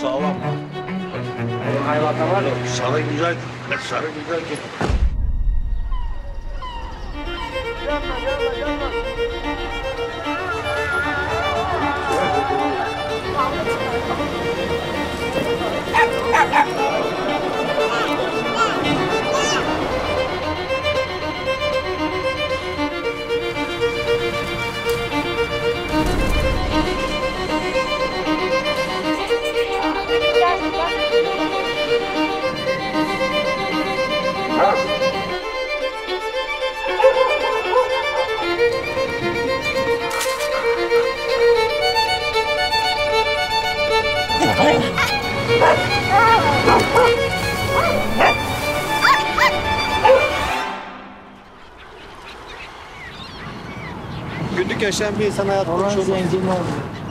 Sağlam. Hayvanda var ya, sarı güzel, sarı güzel köpek. Gündük yaşayan bir insan hayatı çok zengin oldu.